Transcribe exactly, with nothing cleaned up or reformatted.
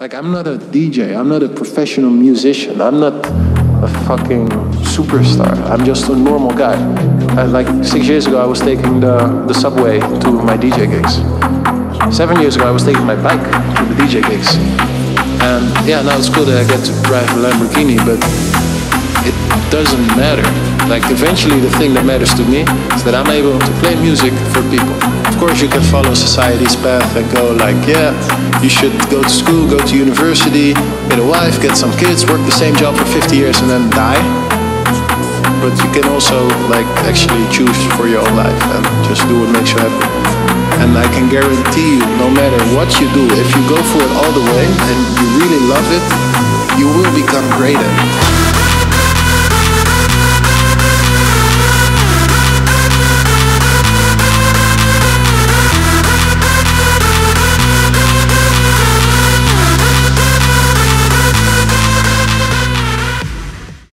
Like, I'm not a D J, I'm not a professional musician, I'm not a fucking superstar, I'm just a normal guy. And like six years ago I was taking the, the subway to my D J gigs. Seven years ago I was taking my bike to the D J gigs. And yeah, now it's cool that I get to drive a Lamborghini, but it doesn't matter. Like, eventually the thing that matters to me is that I'm able to play music for people. Of course you can follow society's path and go like, yeah, you should go to school, go to university, get a wife, get some kids, work the same job for fifty years and then die. But you can also like actually choose for your own life and just do what makes you happy. And I can guarantee you, no matter what you do, if you go for it all the way and you really love it, you will become great at it.